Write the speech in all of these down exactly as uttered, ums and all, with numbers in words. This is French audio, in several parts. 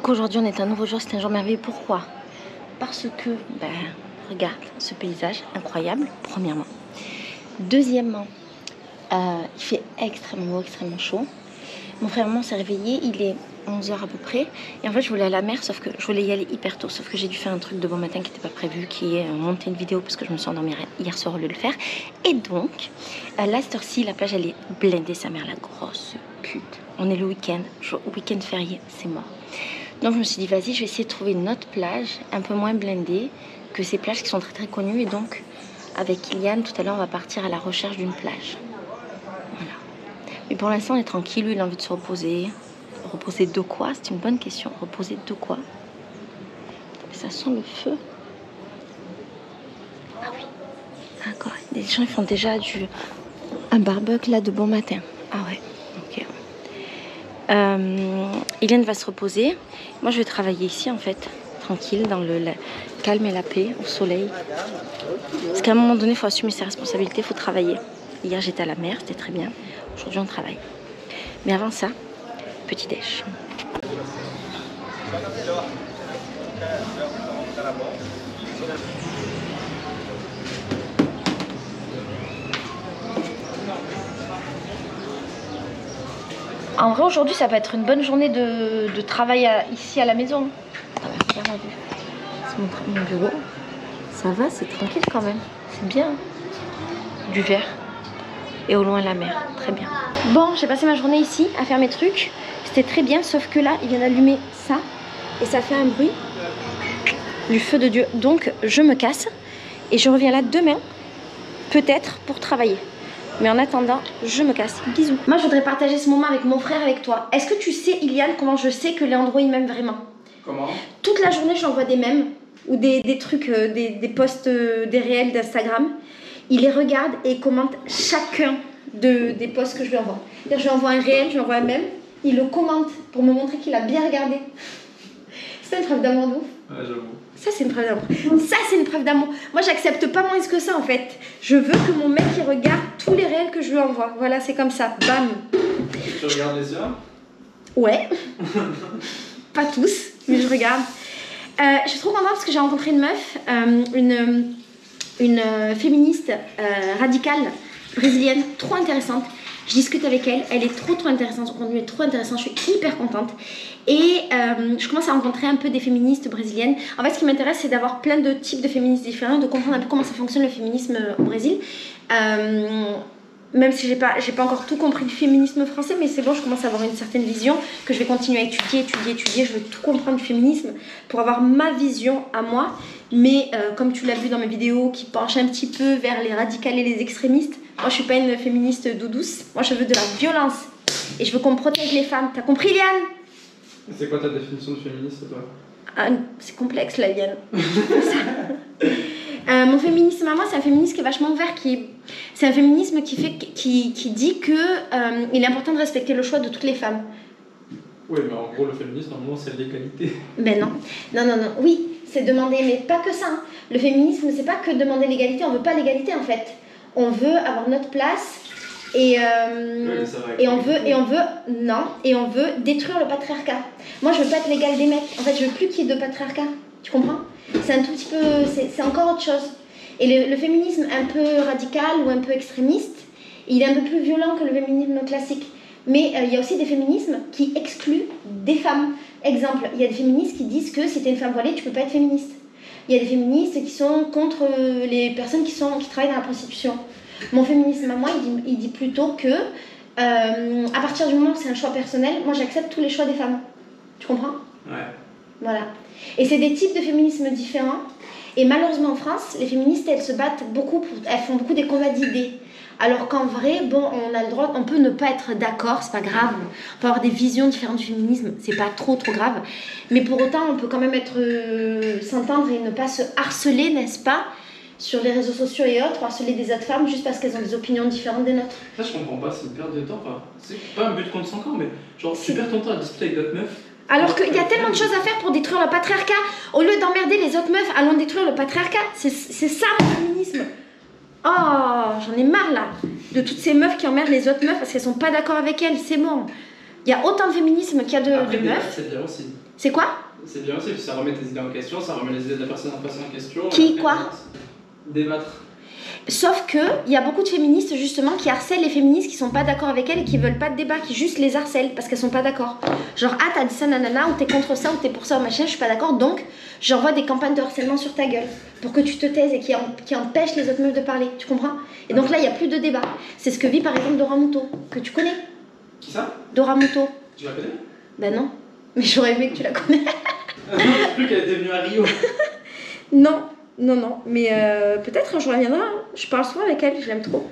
Qu'aujourd'hui on est un nouveau jour, c'est un jour merveilleux. Pourquoi? Parce que, ben, regarde ce paysage incroyable, premièrement. Deuxièmement, euh, il fait extrêmement beau, extrêmement chaud. Mon frère et maman s'est réveillé, il est onze heures à peu près. Et en fait, je voulais aller à la mer, sauf que je voulais y aller hyper tôt. Sauf que j'ai dû faire un truc de bon matin qui n'était pas prévu, qui est monter une vidéo parce que je me suis endormie hier soir au lieu de le faire. Et donc, euh, là, cette heure-ci, la plage, elle est blindée, sa mère, la grosse pute. On est le week-end, week-end férié, c'est mort. Donc je me suis dit, vas-y, je vais essayer de trouver une autre plage un peu moins blindée que ces plages qui sont très très connues. Et donc, avec Iliane, tout à l'heure, on va partir à la recherche d'une plage. Voilà. Mais pour l'instant, on est tranquille. Lui, il a envie de se reposer. Reposer de quoi? C'est une bonne question. Reposer de quoi? Ça sent le feu. Ah oui. D'accord. Les gens, ils font déjà du... un barbecue là de bon matin. Ah ouais. Ok. Euh, Iliane va se reposer. Moi, je vais travailler ici, en fait, tranquille, dans le, le calme et la paix, au soleil. Parce qu'à un moment donné, il faut assumer ses responsabilités, il faut travailler. Hier, j'étais à la mer, c'était très bien. Aujourd'hui, on travaille. Mais avant ça, petit déj. En vrai, aujourd'hui, ça va être une bonne journée de, de travail à, ici à la maison. C'est mon, mon bureau. Ça va, c'est tranquille quand même. C'est bien. Du verre. Et au loin, la mer. Très bien. Bon, j'ai passé ma journée ici à faire mes trucs. C'était très bien, sauf que là, il vient d'allumer ça. Et ça fait un bruit du feu de Dieu. Donc, je me casse. Et je reviens là demain, peut-être, pour travailler. Mais en attendant, je me casse. Bisous. Moi, je voudrais partager ce moment avec mon frère, avec toi. Est-ce que tu sais, Iliane, comment je sais que Leandro, il m'aime vraiment? Comment? Toute la journée, j'envoie des mèmes ou des, des trucs, euh, des, des posts, euh, des réels d'Instagram. Il les regarde et commente chacun de, des posts que je lui envoie. C'est-à-dire, je lui envoie un réel, je lui envoie un mème. Il le commente pour me montrer qu'il a bien regardé. C'est une preuve d'amour de ouf. Ouais, j'avoue. Ça, c'est une preuve d'amour. Ça, c'est une preuve d'amour. Moi, j'accepte pas moins que ça, en fait. Je veux que mon mec, il regarde tous les réels que je lui envoie. Voilà, c'est comme ça. Bam. Tu regardes les heures? Ouais. Pas tous, mais je regarde. Euh, je suis trop contente parce que j'ai rencontré une meuf, euh, une, une euh, féministe euh, radicale, brésilienne, trop intéressante. Je discute avec elle, elle est trop trop intéressante, son contenu est trop intéressant, je suis hyper contente. Et euh, je commence à rencontrer un peu des féministes brésiliennes. En fait, ce qui m'intéresse, c'est d'avoir plein de types de féministes différents, de comprendre un peu comment ça fonctionne le féminisme au Brésil. Euh, même si j'ai pas, j'ai pas encore tout compris du féminisme français, mais c'est bon, je commence à avoir une certaine vision que je vais continuer à étudier, étudier, étudier. Je veux tout comprendre du féminisme pour avoir ma vision à moi. Mais euh, comme tu l'as vu dans mes vidéos qui penchent un petit peu vers les radicales et les extrémistes, moi je suis pas une féministe d'eau douce, moi je veux de la violence et je veux qu'on protège les femmes, t'as compris Iliane? C'est quoi ta définition de féministe toi? Ah, c'est complexe la Iliane. Euh, mon féminisme à moi, c'est un féminisme qui est vachement ouvert, qui... c'est un féminisme qui, fait, qui, qui dit que euh, il est important de respecter le choix de toutes les femmes. Oui, mais en gros, le féminisme, normalement, c'est l'égalité. Ben non, non, non, non, oui, c'est demander, mais pas que ça. Hein. Le féminisme, c'est pas que demander l'égalité, on veut pas l'égalité en fait. On veut avoir notre place et, euh, oui, et, on veut, et on veut, non, et on veut détruire le patriarcat. Moi, je veux pas être l'égale des mecs, en fait, je veux plus qu'il y ait de patriarcat, tu comprends? C'est un tout petit peu, c'est encore autre chose. Et le, le féminisme un peu radical ou un peu extrémiste, il est un peu plus violent que le féminisme classique. Mais euh, il y a aussi des féminismes qui excluent des femmes. Exemple, il y a des féministes qui disent que si t'es une femme voilée, tu peux pas être féministe. Il y a des féministes qui sont contre les personnes qui, sont, qui travaillent dans la prostitution. Mon féminisme à moi, il dit, il dit plutôt que euh, à partir du moment où c'est un choix personnel, moi j'accepte tous les choix des femmes. Tu comprends? Ouais. Voilà. Et c'est des types de féminisme différents. Et malheureusement en France, les féministes, elles se battent beaucoup, pour, elles font beaucoup des combats d'idées. Alors qu'en vrai, bon, on a le droit, on peut ne pas être d'accord, c'est pas grave. On peut avoir des visions différentes du féminisme, c'est pas trop trop grave. Mais pour autant, on peut quand même être euh, s'entendre et ne pas se harceler, n'est-ce pas, sur les réseaux sociaux et autres, harceler des autres femmes juste parce qu'elles ont des opinions différentes des nôtres. Ça, je comprends pas, c'est une perte de temps. Enfin, c'est pas un but contre cinq ans, mais genre, tu perds ton temps à discuter avec d'autres meufs. Alors qu'il y a tellement de choses à faire pour détruire le patriarcat. Au lieu d'emmerder les autres meufs, allons détruire le patriarcat. C'est ça mon féminisme. Oh, j'en ai marre là de toutes ces meufs qui emmerdent les autres meufs parce qu'elles sont pas d'accord avec elles. C'est bon. Il y a autant de féminisme qu'il y a de, Après, de meufs. C'est quoi? C'est bien aussi, ça remet tes idées en question, ça remet les idées de la personne en, personne en question. Qui, quoi? Débattre. Sauf que il y a beaucoup de féministes justement qui harcèlent les féministes qui sont pas d'accord avec elles et qui veulent pas de débat, qui juste les harcèlent parce qu'elles sont pas d'accord. Genre, ah t'as dit ça nanana, ou t'es contre ça, ou t'es pour ça, ou machin, je suis pas d'accord, donc j'envoie des campagnes de harcèlement sur ta gueule pour que tu te taises et qui, en, qui empêchent les autres meufs de parler, tu comprends? Et donc là il y a plus de débat. C'est ce que vit par exemple Dora Moutot, que tu connais. Qui ça? Dora Moutot. Tu la connais? Ben non, mais j'aurais aimé que tu la connais. Ah non, je sais plus qu'elle était venue à Rio. Non. Non, non, mais euh, peut-être un jour elle viendra. Hein. Je parle souvent avec elle, je l'aime trop.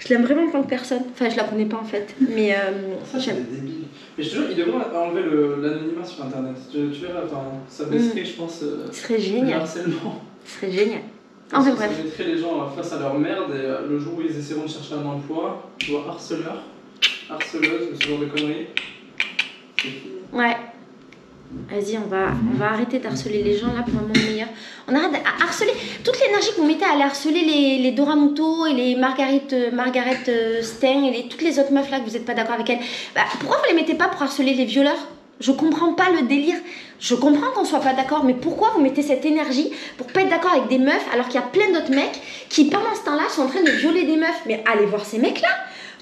Je l'aime vraiment en tant que personne. Enfin, je la connais pas en fait, mais euh, j'aime. Mais je te jure, il devrait enlever l'anonymat sur internet. Tu, tu verras, enfin, ça baisserait, mmh. je pense, euh, ce serait génial. Le harcèlement. Ce serait génial. En fait, bref. Ça mettrait les gens face à leur merde et le jour où ils essaieront de chercher un emploi, tu vois, harceleur, harceleuse, ce genre de conneries. C'est fini. Ouais. Vas-y, on va, on va arrêter d'harceler les gens là pour un monde meilleur. On arrête à harceler. Toute l'énergie que vous mettez à aller harceler les, les Dora Moutot et les Marguerite, euh, Marguerite euh, Stein et les, toutes les autres meufs là que vous n'êtes pas d'accord avec elles, bah, pourquoi vous les mettez pas pour harceler les violeurs? Je comprends pas le délire. Je comprends qu'on soit pas d'accord, mais pourquoi vous mettez cette énergie pour pas être d'accord avec des meufs alors qu'il y a plein d'autres mecs qui pendant ce temps-là sont en train de violer des meufs? Mais allez voir ces mecs là!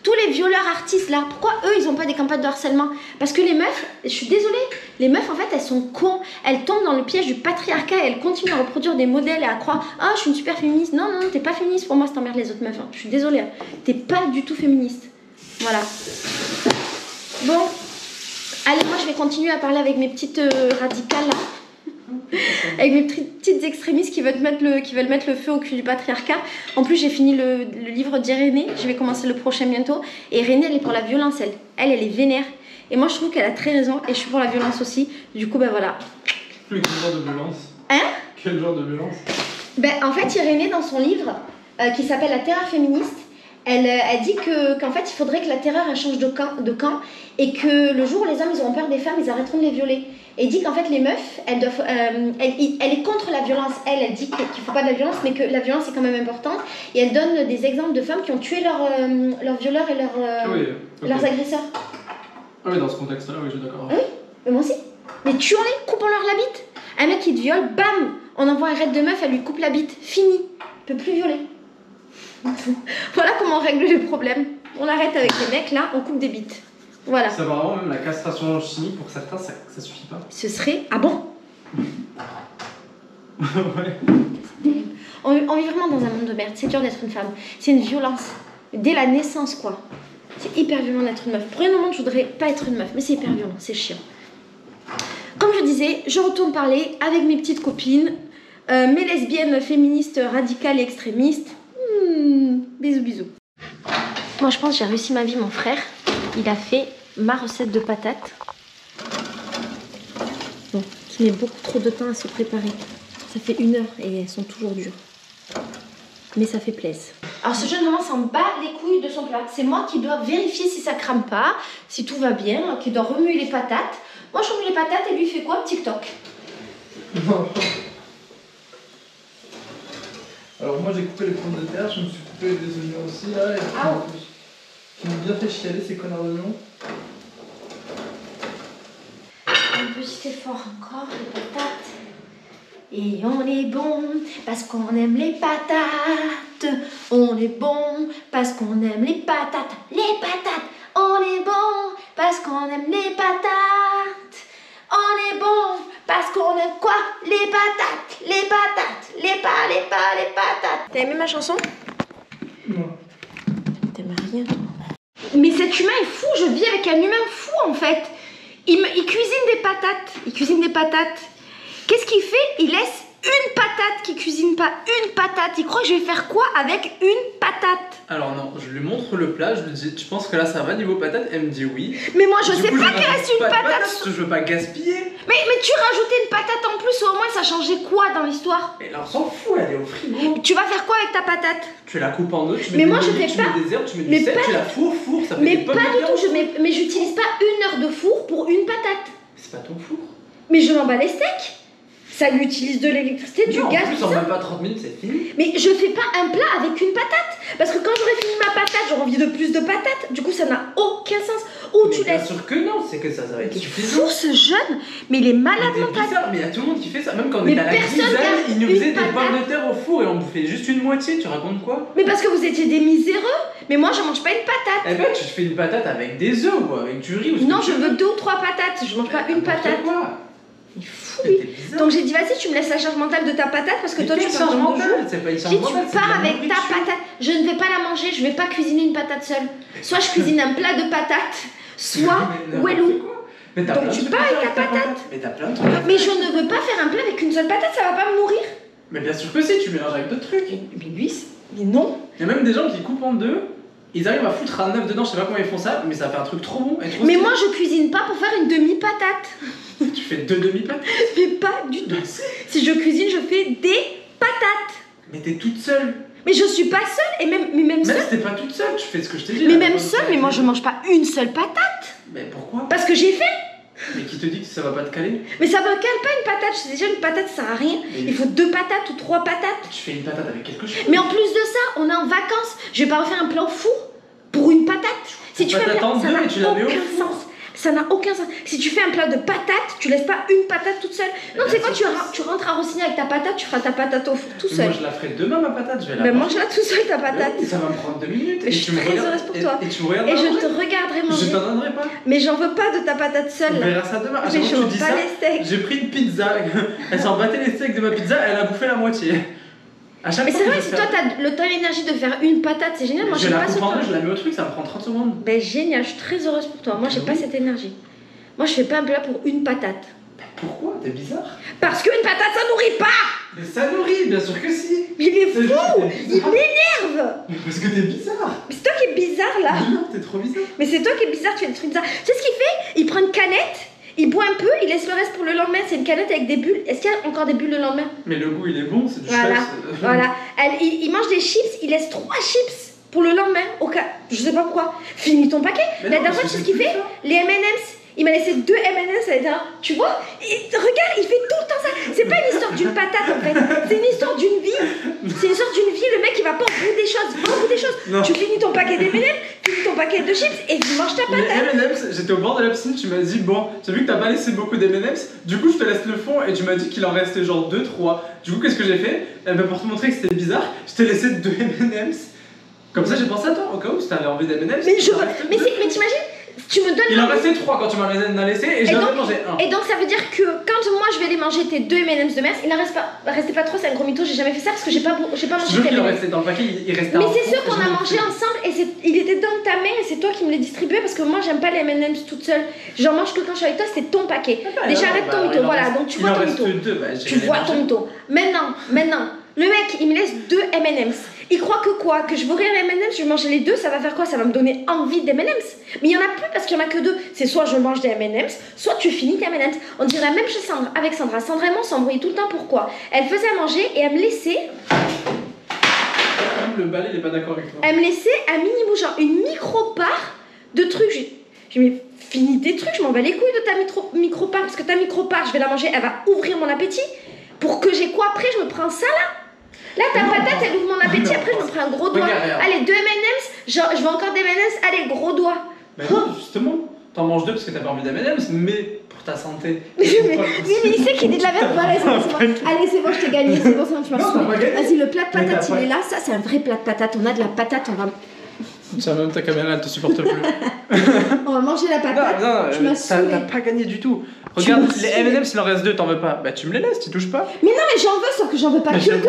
Tous les violeurs artistes là, pourquoi eux ils ont pas des campagnes de harcèlement? Parce que les meufs, je suis désolée, les meufs en fait elles sont cons, elles tombent dans le piège du patriarcat et elles continuent à reproduire des modèles et à croire « Ah, oh, je suis une super féministe ». Non, non, t'es pas féministe pour moi si t'emmerdes les autres meufs, hein. Je suis désolée, hein. T'es pas du tout féministe. Voilà. Bon, allez, moi je vais continuer à parler avec mes petites euh, radicales là. Avec mes petites extrémistes qui veulent mettre le, qui veulent mettre le feu au cul du patriarcat. En plus, j'ai fini le, le livre d'Irénée. Je vais commencer le prochain bientôt. Et Irénée, elle est pour la violence, elle. Elle, elle est vénère. Et moi, je trouve qu'elle a très raison. Et je suis pour la violence aussi. Du coup, ben voilà. Mais quel genre de violence? Hein? Quel genre de violence? Ben, en fait, Irénée, dans son livre, euh, qui s'appelle La Terre féministe, elle, elle dit que, qu'en fait, il faudrait que la terreur, elle change de camp, de camp. Et que le jour où les hommes, ils auront peur des femmes, ils arrêteront de les violer. Et dit qu'en fait les meufs, elles doivent, euh, elle, elle est contre la violence, elle, elle dit qu'il ne faut pas de la violence, mais que la violence est quand même importante. Et elle donne des exemples de femmes qui ont tué leurs euh, leur violeurs et leur, euh, oui, okay. leurs agresseurs. Ah oui, dans ce contexte-là, oui, je suis d'accord. Ah oui, mais moi aussi. Mais tuons-les, coupons-leur la bite. Un mec qui te viole, bam, on envoie un raid de meuf, elle lui coupe la bite, fini, elle ne peut plus violer. Voilà comment on règle les problèmes. On arrête avec les mecs, là, on coupe des bites. Voilà. Ça va vraiment, même la castration chimique, pour certains, ça, ça suffit pas. Ce serait... Ah bon? Ouais. On, on vit vraiment dans un monde de merde. C'est dur d'être une femme. C'est une violence. Dès la naissance, quoi. C'est hyper violent d'être une meuf. Pour un moment, je voudrais pas être une meuf. Mais c'est hyper violent. C'est chiant. Comme je disais, je retourne parler avec mes petites copines. Euh, mes lesbiennes féministes radicales et extrémistes. Hmm, bisous, bisous. Moi, je pense que j'ai réussi ma vie, mon frère. Il a fait ma recette de patates. Bon, qui met beaucoup trop de temps à se préparer. Ça fait une heure et elles sont toujours dures. Mais ça fait plaisir. Alors ce jeune homme s'en bat les couilles de son plat. C'est moi qui dois vérifier si ça crame pas, si tout va bien, qui dois remuer les patates. Moi je remue les patates et lui fait quoi? TikTok. Alors moi j'ai coupé les pommes de terre, je me suis coupé les oignons aussi là. Et... Ah. Qui m'ont bien fait chialer ces connards de nom. Un petit effort encore, les patates. Et on est bon parce qu'on aime les patates. On est bon parce qu'on aime les patates. Les patates. On est bon parce qu'on aime les patates. On est bon parce qu'on aime quoi? Les patates. Les patates. Les pas, les pas, les patates. T'as aimé ma chanson? Non. T'aimes rien, toi? Mais cet humain est fou, je vis avec un humain fou en fait. Il, me, il cuisine des patates, il cuisine des patates. Qu'est-ce qu'il fait? Il laisse une patate qu'il cuisine pas, une patate. Il croit que je vais faire quoi avec une patate? Alors non, je lui montre le plat, je lui dis, tu penses que là ça va niveau patate? Elle me dit oui. Mais moi je du sais coup, pas qu'il reste une patate. patate. Je veux pas gaspiller. Mais, mais tu rajoutais une patate en plus, au moins ça changeait quoi dans l'histoire? Mais là on s'en fout, elle est au frigo. Tu vas faire quoi avec ta patate? Tu la coupes en deux, tu mets mais des moi, olives, je fais tu mets des herbes, tu mets du mais sel, tu la fourres, fourres, ça fait mais des pommes de terre. Mais pas du tout, je mets, mais j'utilise pas une heure de four pour une patate. C'est pas ton four. Mais je m'en bats les steaks. Ça lui utilise de l'électricité, du gaz, tout ça. En plus, en même pas trente minutes, c'est fini. Mais je fais pas un plat avec une patate. Parce que quand j'aurai fini ma patate, j'aurai envie de plus de patates. Du coup, ça n'a aucun sens. Ou mais tu bien laisses... sûr que non, c'est que ça, ça va être suffisant. C'est fou ce jeune, mais il est malade mental. Mais il y a tout le monde qui fait ça, même quand on mais était à la Grisale, ils nous faisaient des pommes de terre au four et on bouffait juste une moitié, tu racontes quoi? Mais parce que vous étiez des miséreux, mais moi je mange pas une patate. Eh ben tu te fais une patate avec des œufs ou avec du riz ou non, je veux deux ou trois patates, je mange pas une patate. Il est fou lui. Donc j'ai dit vas-y, tu me laisses la charge mentale de ta patate parce que mais toi tu pars en deux jours. C'est pas une charge mentale. Si tu pars avec ta patate, je ne vais pas la manger, je vais pas cuisiner une patate seule. Soit je cuisine un plat de patates, soit ouelou. Mais t'as plein de trucs à faire avec ta patate. Mais t'as plein de trucs. Mais je ne veux pas faire un plat avec une seule patate, ça va pas mourir. Mais bien sûr que si, tu mélanges avec d'autres trucs. Mais lui, mais non. Il y a même des gens qui coupent en deux. Ils arrivent à foutre un œuf dedans, je sais pas comment ils font ça, mais ça fait un truc trop bon. Trop mais moi je cuisine pas pour faire une demi-patate. Tu fais deux demi-patates? Je fais pas du tout. Si je cuisine, je fais des patates. Mais t'es toute seule. Mais je suis pas seule, et même, mais même, même seule. Mais t'es pas toute seule, tu fais ce que je t'ai dit. Mais même seule, mais moi je mange pas une seule patate. Mais pourquoi? Parce que j'ai faim. Mais qui te dit que ça va pas te caler? Mais ça me cale pas une patate, je sais déjà une patate ça sert à rien. Mais il faut deux patates ou trois patates. Tu fais une patate avec quelque chose. Mais en plus de ça, on est en vacances, je vais pas refaire un plan fou pour une patate. Si tu fais un plat, ça n'a aucun sens. Ça n'a aucun sens. Si tu fais un plat de patate, tu laisses pas une patate toute seule. Non, c'est quoi, tu, tu rentres à Rossignol avec ta patate, tu feras ta patate au four tout seul. Moi je la ferai demain ma patate, je vais la manger. Mais mange-la tout seul ta patate. Oui, ça va me prendre deux minutes. Et je suis très heureuse pour toi. Et, et, tu me regardes et je te regarderai manger. Je t'en donnerai pas. Mais j'en veux pas de ta patate seule. On verra ça demain. Ah, mais je veux pas les steaks. J'ai pris une pizza. Elle s'en battait les steaks de ma pizza, elle a bouffé la moitié. Mais c'est vrai, si toi t'as le temps et l'énergie de faire une patate, c'est génial. Moi j'ai pas ce temps. Je la mets au truc, ça me prend trente secondes. Ben génial, je suis très heureuse pour toi. Moi j'ai pas cette énergie. Moi je fais pas un plat pour une patate. Ben pourquoi? T'es bizarre. Parce qu'une patate ça nourrit pas. Mais ça nourrit, bien sûr que si. Mais il est fou, il m'énerve. Mais parce que t'es bizarre. Mais c'est toi qui es bizarre là. Non, t'es trop bizarre. Mais c'est toi qui es bizarre, tu fais des trucs bizarres. Tu sais ce qu'il fait? Il prend une canette. Il boit un peu, il laisse le reste pour le lendemain. C'est une canette avec des bulles. Est-ce qu'il y a encore des bulles le lendemain? Mais le goût, il est bon, c'est du voilà. Chips. Voilà. Elle, il, il mange des chips, il laisse trois chips pour le lendemain. Au cas, je sais pas pourquoi. Finis ton paquet. Mais la dernière fois, tu sais ce qu'il fait? Les M and M's. Il m'a laissé deux M and M's. Elle a... Tu vois? Et regarde, il fait tout le temps ça. C'est pas une histoire d'une patate en fait. C'est une histoire d'une vie. C'est une histoire d'une vie. Le mec, il va pas au bout des choses. Pas au bout des choses. Non. Tu finis ton paquet des M and M's. Ton paquet de chips et tu manges ta patate. Les M and M's, j'étais au bord de la piscine, tu m'as dit bon, j'ai vu que t'as pas laissé beaucoup d'M and M's, du coup je te laisse le fond et tu m'as dit qu'il en restait genre deux trois. Du coup qu'est-ce que j'ai fait? Eh ben, pour te montrer que c'était bizarre, je t'ai laissé deux M and M's. Comme ça j'ai pensé à toi au cas où si t'avais envie d'M and M's. Mais je mais t'imagines, tu me donnes. Il en restait trois quand tu m'en as laissé et j'en ai mangé un. Et donc ça veut dire que quand moi je vais les manger tes deux M and M's de merde, il en reste pas restait pas trop, c'est un gros mytho, j'ai jamais fait ça parce que j'ai pas j'ai pas mangé tes M and M's. Dans le paquet, il restait. Mais c'est sûr qu'on a mangé ensemble et il était dans ta main et c'est toi qui me les distribuais parce que moi j'aime pas les M and M's toute seule. J'en mange que quand je suis avec toi, c'est ton paquet. Déjà arrête ton mytho, voilà, donc tu vois ton mytho. Tu vois ton mytho. Maintenant, maintenant, le mec, il me laisse deux M and M's. Il croit que quoi? Que je vais ouvrir les M and M's, je vais manger les deux, ça va faire quoi? Ça va me donner envie des M and M's. Mais il n'y en a plus parce qu'il n'y en a que deux. C'est soit je mange des M and M's, soit tu finis tes M and M's. On dirait la même chose Sandra, avec Sandra. Sandra et moi, on s'embrouillait tout le temps. Pourquoi? Elle faisait à manger et elle me laissait... Le balai, il est pas d'accord avec toi. Elle me laissait un mini-bout, genre une micro-part de trucs. Je me dis, finis tes trucs, je m'en bats les couilles de ta micro-part parce que ta micro-part, je vais la manger, elle va ouvrir mon appétit. Pour que j'ai quoi après? Je me prends ça là. Là, ta non, patate, elle ouvre mon appétit, non, après je me prends un gros doigt. Regarde, allez, deux M and M's, genre, je veux encore des M and M's, allez, gros doigt. Mais oh. Non, justement, t'en manges deux parce que t'as pas envie des M and M's, mais pour ta santé. Mais, mais, mais, mais il sait qu'il dit de la merde, voilà, c'est bon, c'est bon. Allez, c'est bon, je t'ai gagné, c'est bon, ça je m'en. Vas-y, le plat de patate, il est là, ça c'est un vrai plat de patate, on a de la patate, on va... Ça même ta caméra, elle te supporte plus. On va manger la patate. Non, non, tu m'as saoulé. T'as pas gagné du tout. Regarde, les M and M's, il en reste deux, t'en veux pas. Bah tu me les laisses, tu touches pas. Mais non, mais j'en veux, sauf que j'en veux pas bah, que deux.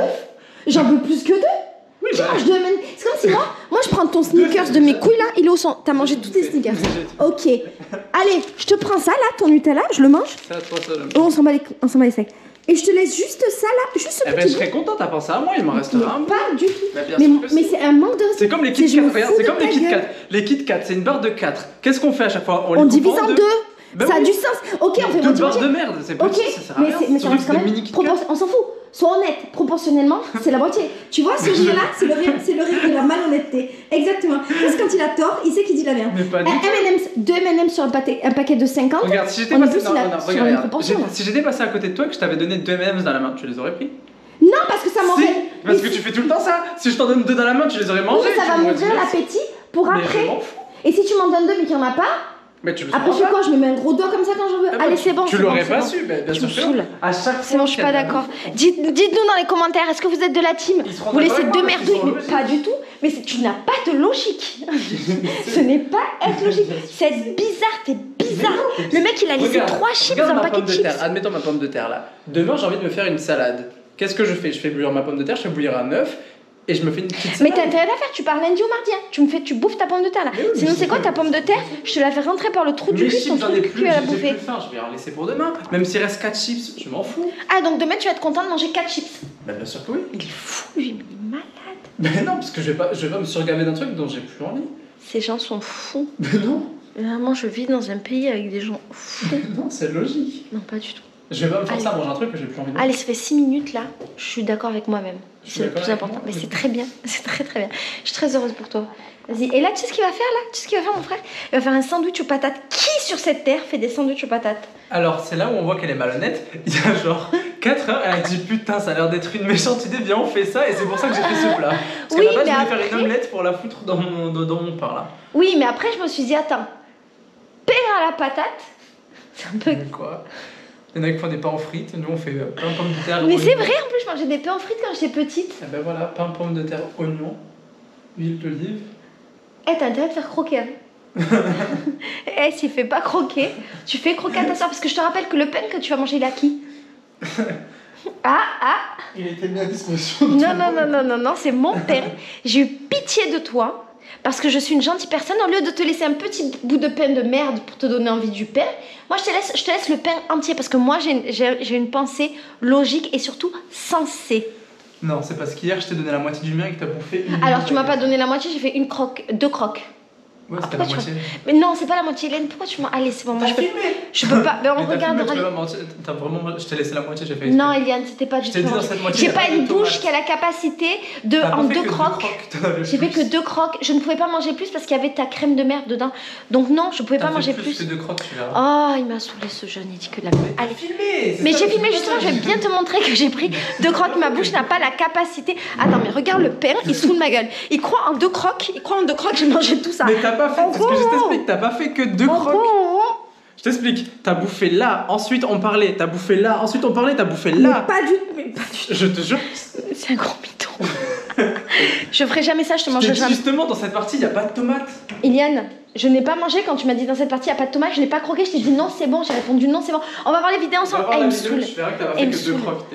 J'en veux plus que deux. Oui, bah... mange deux M and M's. C'est comme si moi, moi je prends ton sneakers de mes couilles là, il est au sang. T'as mangé tous tes sneakers. Ok. Allez, je te prends ça là, ton Nutella, je le mange. Ça, toi, ça, oh, on s'en bat les, on s'en bat les sacs. Et je te laisse juste ça là, juste ce eh petit ben, je serais contente, t'as pensé à moi, il m'en restera un peu. Pas du tout. Bah, mais mais c'est un manque de respect. C'est comme les Kit Kat, c'est comme les Kit Kat. Les Kit Kat, c'est une barre de quatre. Qu'est-ce qu'on fait à chaque fois? On, on les divise en deux. deux. Ben ça oui. A du sens. Ok, on fait deux barres de merde, c'est pas okay. Ça sert à rien. Mais ça reste quand même. On s'en fout. Sois honnête, proportionnellement, c'est la moitié. Tu vois, ce jeu-là, c'est le rire de la malhonnêteté. Exactement. Parce que quand il a tort, il sait qu'il dit la merde. Mais pas du tout. M and M's, deux M and M's sur un, pâté, un paquet de cinquante. Regarde, si j'étais passé... Si passé à côté de toi et que je t'avais donné deux M and M's dans la main, tu les aurais pris? Non, parce que ça m'aurait... Si, parce que tu fais tout le temps ça. Si je t'en donne deux dans la main, tu les aurais mangés. Oui, ça va m'ouvrir l'appétit pour après. Et si tu m'en donnes deux mais qu'il n'y en a pas, Mais tu le Après, je quoi Je me mets un gros doigt comme ça quand j'en veux. Ah Allez, c'est bon. Tu l'aurais bon, pas bon. su, mais bien sûr. À chaque fois. C'est bon, je suis pas d'accord. Dites-nous dites dans les commentaires, est-ce que vous êtes de la team? Vous laissez deux merdouilles? Mais pas du tout. Mais tu n'as pas de logique. Ce n'est pas être logique. C'est bizarre, t'es bizarre. Le mec, il a laissé trois chips dans un paquet de chips. Admettons ma pomme de terre là. Demain, j'ai envie de me faire une salade. Qu'est-ce que je fais? Je fais bouillir ma pomme de terre, je fais bouillir un œuf. Et je me fais une petite. Mais t'as intérêt à la faire, tu pars lundi ou mardi, hein. Tu me fais, tu bouffes ta pomme de terre là. Oui, sinon c'est quoi ta pomme de terre? Je te la fais rentrer par le trou du cul, ton trou du cul à la bouffer. Je vais en laisser pour demain. Même s'il reste quatre chips, je m'en fous. Ah donc demain tu vas être content de manger quatre chips? Bah bien sûr que oui. Il est fou, lui, mais il est malade. Mais non, parce que je vais pas, je vais pas me surgaver d'un truc dont j'ai plus envie. Ces gens sont fous. Mais non. Vraiment, je vis dans un pays avec des gens fous. Non, c'est logique. Non, pas du tout. Je vais pas me forcer à manger un truc que j'ai plus envie de. Allez, ça fait six minutes là, je suis d'accord avec moi-même. C'est le plus important. Mais c'est très bien, c'est très très bien. Je suis très heureuse pour toi. Vas-y, et là tu sais ce qu'il va faire là? Tu sais ce qu'il va faire mon frère? Il va faire un sandwich aux patates. Qui sur cette terre fait des sandwichs aux patates? Alors c'est là où on voit qu'elle est malhonnête. Il y a genre quatre heures, elle a dit putain ça a l'air d'être une méchante idée, viens on fait ça, et c'est pour ça que j'ai fait ce plat. Parce oui, que là-bas je voulais après... faire une omelette pour la foutre dans mon, dans mon pain là. Oui mais après je me suis dit attends, pain à la patate, c'est un peu... Quoi? Il y en a qui font des pains aux frites, nous on fait pain pomme de terre. Mais c'est vrai, en plus je mangeais des pains aux frites quand j'étais petite. Et ben voilà, pain pomme de terre, oignon, huile d'olive. Eh hey, t'as intérêt de faire croquer. Eh hey, s'il fait pas croquer, tu fais croquer à ta soeur, parce que je te rappelle que le pain que tu vas manger il a qui? Ah ah. Il était mis à disposition. Non non non non non non, c'est mon pain. J'ai eu pitié de toi. Parce que je suis une gentille personne, au lieu de te laisser un petit bout de pain de merde pour te donner envie du pain, moi je te laisse, je te laisse le pain entier parce que moi j'ai une pensée logique et surtout sensée. Non, c'est parce qu'hier je t'ai donné la moitié du mien et que t'as bouffé une. Alors tu m'as pas donné la moitié, j'ai fait une croque, deux croques. Ouais, c'est pas la moitié. Mais non, c'est pas la moitié, Hélène, pourquoi tu m'as. Allez, c'est bon, moi je peux. Je peux pas, ben on regarde. T'as vraiment. Je t'ai laissé la moitié, j'ai fait. Non, Iliane, c'était pas du tout. J'ai pas une bouche qui a la capacité de. En deux crocs. J'ai fait que deux crocs. Je ne pouvais pas manger plus parce qu'il y avait ta crème de merde dedans. Donc non, je pouvais pas manger plus. J'ai fait deux crocs, tu verras. Oh, il m'a saoulé ce jeune, il dit que de la merde. Allez. Mais j'ai filmé justement, je vais bien te montrer que j'ai pris deux crocs. Ma bouche n'a pas la capacité. Attends, mais regarde le père, il saoule ma gueule. Il croit en deux crocs, il croit en deux crocs, j'ai mangé tout ça. Pas fait, parce que je t'explique, t'as pas fait que deux crocs. Je t'explique, t'as bouffé là, ensuite on parlait, t'as bouffé là, ensuite on parlait, t'as bouffé là. Mais pas du tout, mais pas du tout. Je te jure. C'est un gros mytho. Je ferai jamais ça, je te mangerai jamais. Justement, dans cette partie, il n'y a pas de tomate. Iliane, je n'ai pas mangé quand tu m'as dit dans cette partie, il n'y a pas de tomate, je n'ai pas croqué, je t'ai dit non, c'est bon, j'ai répondu non, c'est bon. On va voir les vidéos ensemble. Elle me saoule.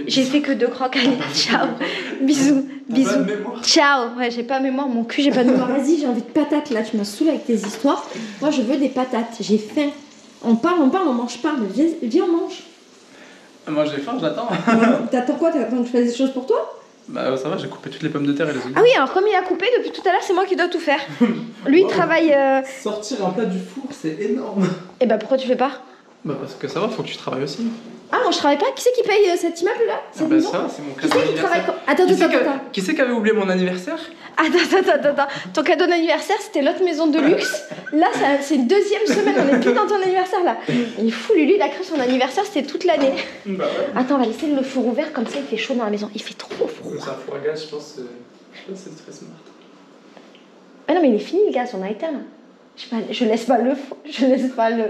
J'ai fait que deux crocs. Allez, ciao. Bisous. Bisous. Ciao. Ouais, j'ai pas mémoire, mon cul, j'ai pas de mémoire. Vas-y, j'ai envie de patates là, tu me saoules avec tes histoires. Moi, je veux des patates, j'ai faim. On parle, on parle, on mange pas, mais viens, viens on mange. Moi, j'ai faim, j'attends. T'attends quoi? T'attends que je fasse des choses pour toi? Bah ça va, j'ai coupé toutes les pommes de terre et les oignons. Ah oui, alors comme il a coupé depuis tout à l'heure, c'est moi qui dois tout faire. Lui il wow. travaille... Euh... Sortir un plat du four, c'est énorme. Et bah pourquoi tu fais pas? Bah parce que ça va, faut que tu travailles aussi. Ah moi je travaille pas, qui c'est qui paye euh, cet immeuble là? Ah bah ça, c'est mon cadeau d'anniversaire. Attends, attends, attends. Qui c'est qui avait oublié mon anniversaire? Attends, attends, attends, ton cadeau d'anniversaire c'était l'autre maison de luxe. Là c'est une deuxième semaine, on est plus dans ton anniversaire là. Il est fou, Lulu, il a cru son anniversaire c'était toute l'année. Bah ouais. Attends, on va laisser le four ouvert comme ça il fait chaud dans la maison, il fait trop froid. C'est un four à gaz, je pense, je pense que c'est très smart. Ah non mais il est fini le gaz, on a éteint là. Je, pas, je laisse pas le four, je laisse pas le...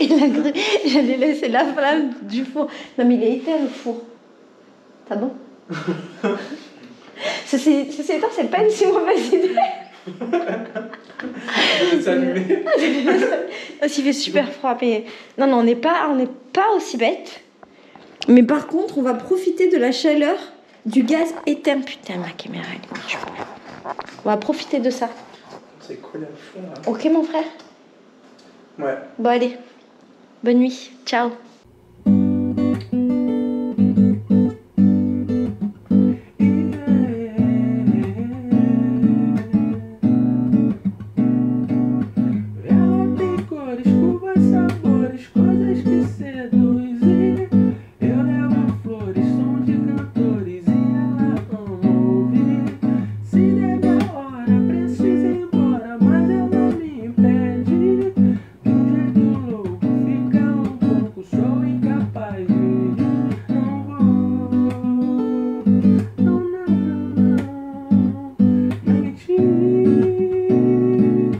Il a cru, j'allais laisser la flamme du four. Non mais il est éteint le four. T'as bon? Ceci étant, c'est pas une si mauvaise idée. Il fait super froid. Mais... Non, non, on n'est pas, on n'est pas aussi bête. Mais par contre, on va profiter de la chaleur du gaz éteint. Putain, ma caméra, elle marche pas. On va profiter de ça. C'est quoi la fond là? Ok, mon frère. Ouais. Bon allez, bonne nuit, ciao.